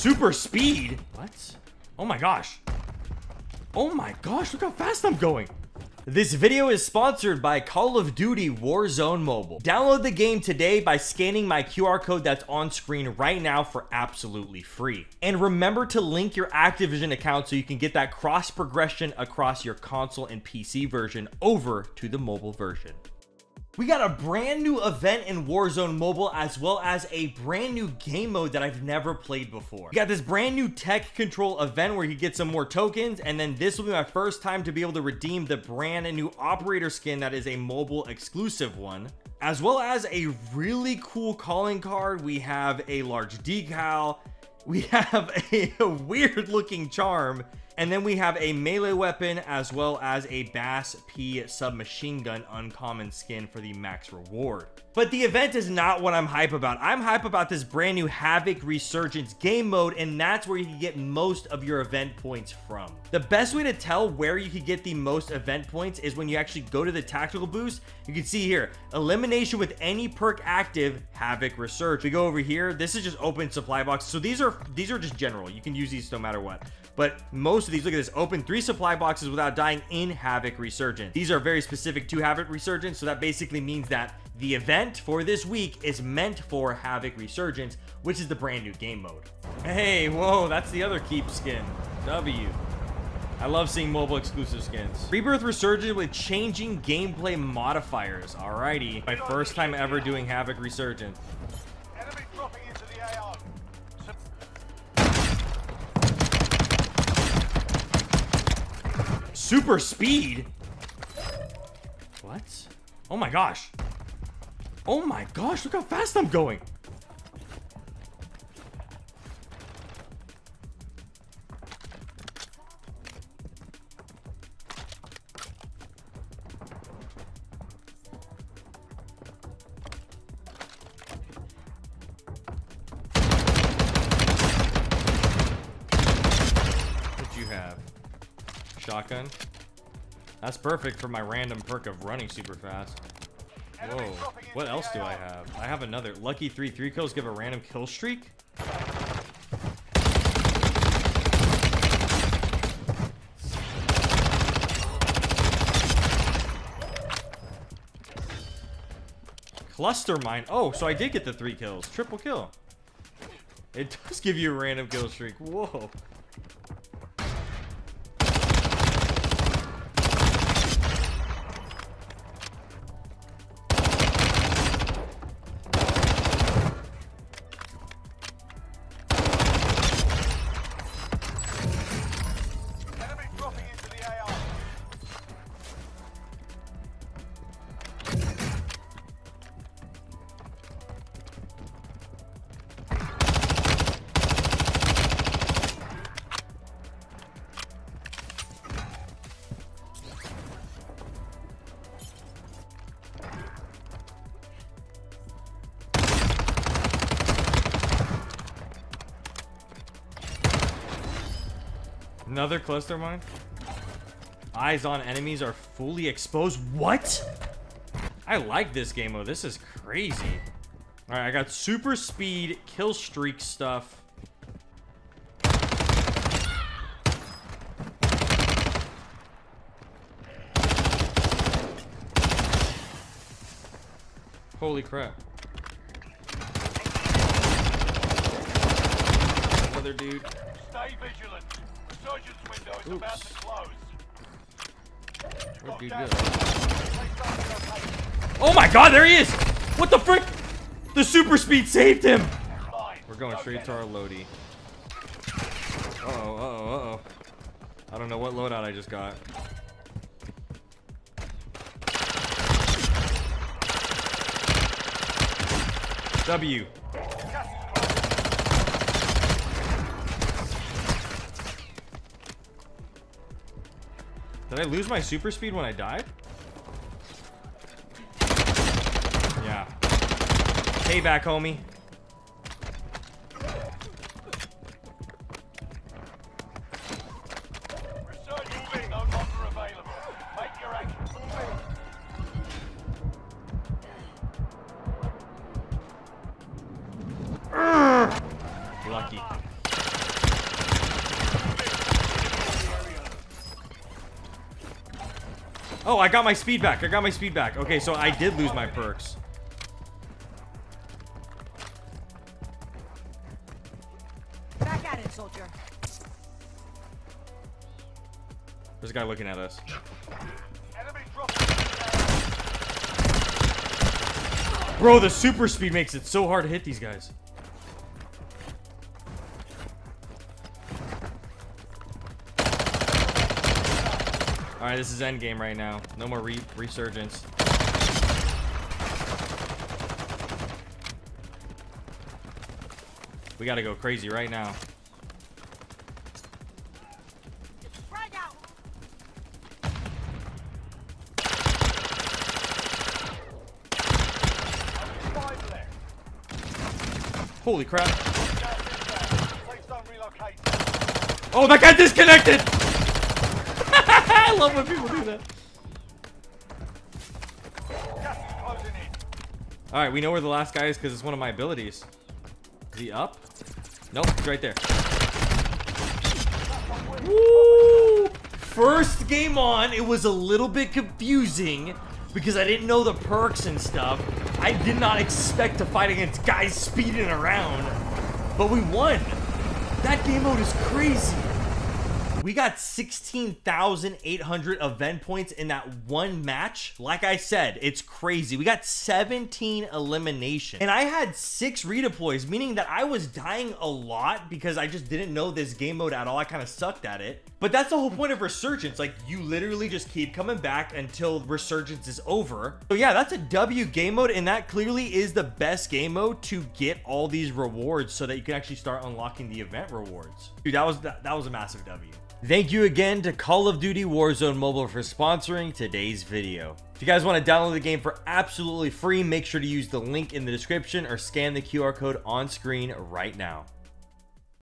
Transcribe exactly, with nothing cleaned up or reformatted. super speed. What? Oh my gosh. Oh my gosh, look how fast I'm going. This video is sponsored by Call of Duty Warzone Mobile. Download the game today by scanning my Q R code that's on screen right now for absolutely free. And remember to link your Activision account so you can get that cross progression across your console and P C version over to the mobile version. We got a brand new event in Warzone Mobile as well as a brand new game mode that I've never played before. We got this brand new tech control event where you get some more tokens, and then this will be my first time to be able to redeem the brand new operator skin that is a mobile exclusive one. As well as a really cool calling card, we have a large decal, we have a weird looking charm, and then we have a melee weapon as well as a Bass P submachine gun uncommon skin for the max reward. But the event is not what I'm hype about. I'm hype about this brand new Havoc Resurgence game mode, and that's where you can get most of your event points from. The best way to tell where you could get the most event points is when you actually go to the tactical boost. You can see here, elimination with any perk active, Havoc Resurge. We go over here, this is just open supply box. So these are, these are just general, you can use these no matter what. But most of these, look at this, open three supply boxes without dying in Havoc Resurgence. These are very specific to Havoc Resurgence, so that basically means that the event for this week is meant for Havoc Resurgence, which is the brand new game mode. Hey, whoa, that's the other keep skin, W. I love seeing mobile exclusive skins. Rebirth Resurgence with changing gameplay modifiers. Alrighty, my first time ever doing Havoc Resurgence. Enemy dropping into the A R. Super speed? What? Oh my gosh. Oh my gosh, look how fast I'm going. What do you have? Shotgun. That's perfect for my random perk of running super fast. Whoa, what else do I have? I have another. Lucky three three kills give a random kill streak? Cluster mine. Oh, so I did get the three kills. Triple kill. It does give you a random kill streak. Whoa. Another cluster mine. Eyes on enemies are fully exposed. What? I like this game mode. This is crazy. All right, I got super speed, kill streak stuff. Holy crap. Another dude. Stay vigilant. Resurgence window is about to close. Where'd you go? Oh my god, there he is! What the frick? The super speed saved him! We're going straight to our loadie. Uh-oh, uh-oh, uh-oh. I don't know what loadout I just got. W. Did I lose my super speed when I died? Yeah. Payback, homie. Lucky. Oh, I got my speed back. I got my speed back. Okay, so I did lose my perks. Back at it, soldier. There's a guy looking at us. Bro, the super speed makes it so hard to hit these guys. All right, this is end game right now. No more re resurgence. We gotta go crazy right now. Frag out. Holy crap! Oh, that guy disconnected. I love when people do that. Alright, we know where the last guy is because it's one of my abilities. Is he up? Nope, he's right there. Woo! First game on, it was a little bit confusing because I didn't know the perks and stuff. I did not expect to fight against guys speeding around, but we won. That game mode is crazy. We got sixteen thousand eight hundred event points in that one match. Like I said, it's crazy. We got seventeen eliminations. And I had six redeploys, meaning that I was dying a lot because I just didn't know this game mode at all. I kind of sucked at it. But that's the whole point of Resurgence. Like, you literally just keep coming back until Resurgence is over. So yeah, that's a W game mode, and that clearly is the best game mode to get all these rewards so that you can actually start unlocking the event rewards. Dude, that was, that, that was a massive W. Thank you again to Call of Duty Warzone Mobile for sponsoring today's video. If you guys want to download the game for absolutely free, make sure to use the link in the description or scan the Q R code on screen right now.